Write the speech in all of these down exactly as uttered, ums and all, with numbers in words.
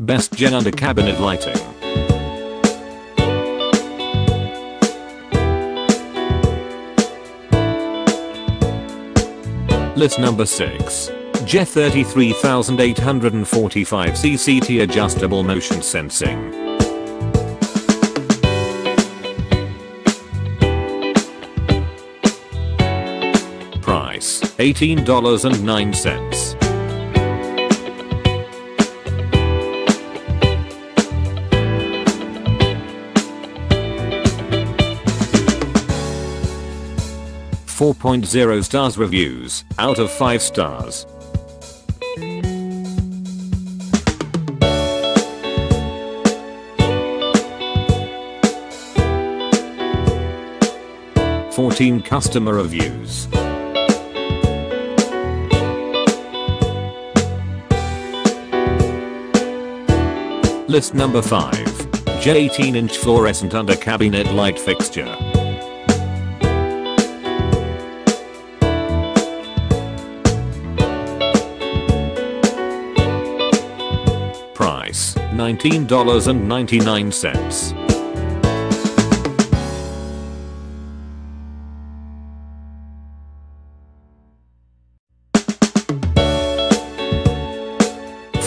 Best G E under cabinet lighting. List number six. G E three three eight four five C C T adjustable motion sensing. Price eighteen dollars and nine cents. four point zero stars reviews out of five stars. fourteen customer reviews. List number five. G E eighteen inch fluorescent under cabinet light fixture. Price nineteen dollars and ninety-nine cents.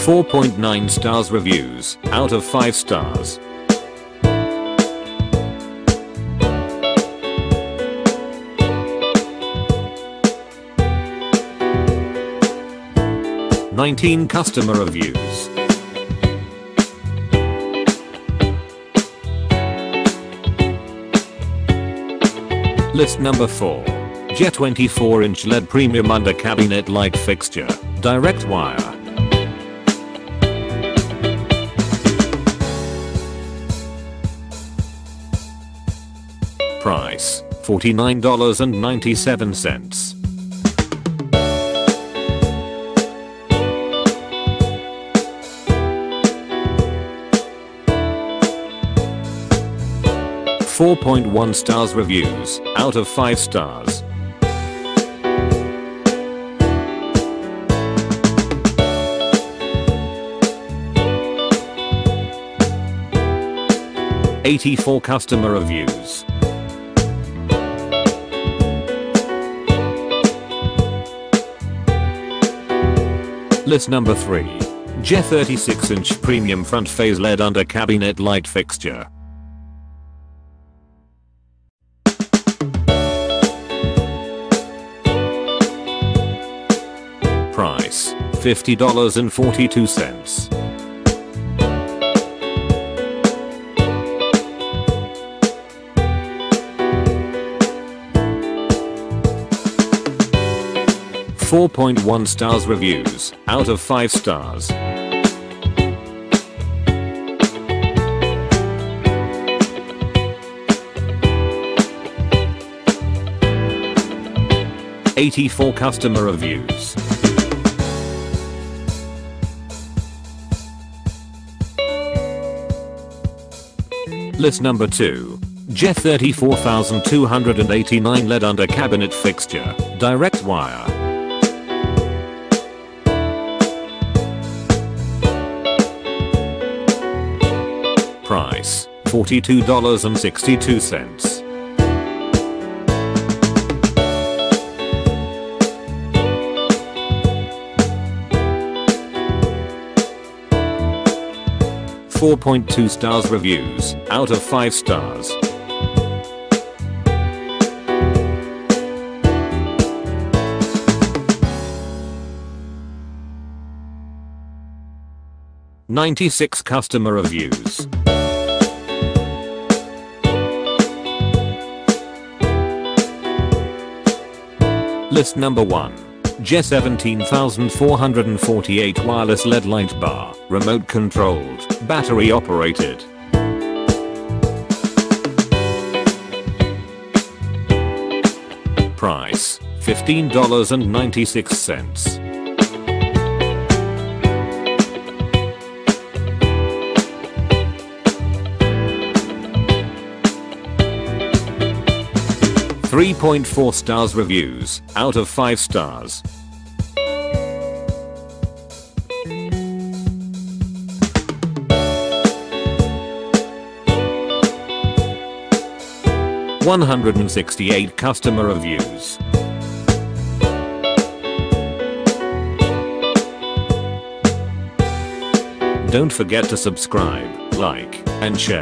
four point nine stars reviews out of five stars. nineteen customer reviews. List number four. G E twenty-four inch L E D premium under cabinet light fixture, direct wire. Price forty-nine dollars and ninety-seven cents. four point one stars reviews out of five stars. eighty-four customer reviews. List number three. G E thirty-six inch premium front phase L E D under cabinet light fixture. Price fifty dollars and forty-two cents. four point one stars reviews out of five stars. eighty-four customer reviews. List number two. G E thirty-four thousand two hundred eighty-nine L E D under cabinet fixture, direct wire. Price forty-two dollars and sixty-two cents. four point two stars reviews out of five stars. ninety-six customer reviews. List number one. G E seventeen thousand four hundred forty-eight wireless L E D light bar, remote controlled, battery operated. Price fifteen dollars and ninety-six cents. three point four stars reviews out of five stars. one hundred sixty-eight customer reviews. Don't forget to subscribe, like, and share.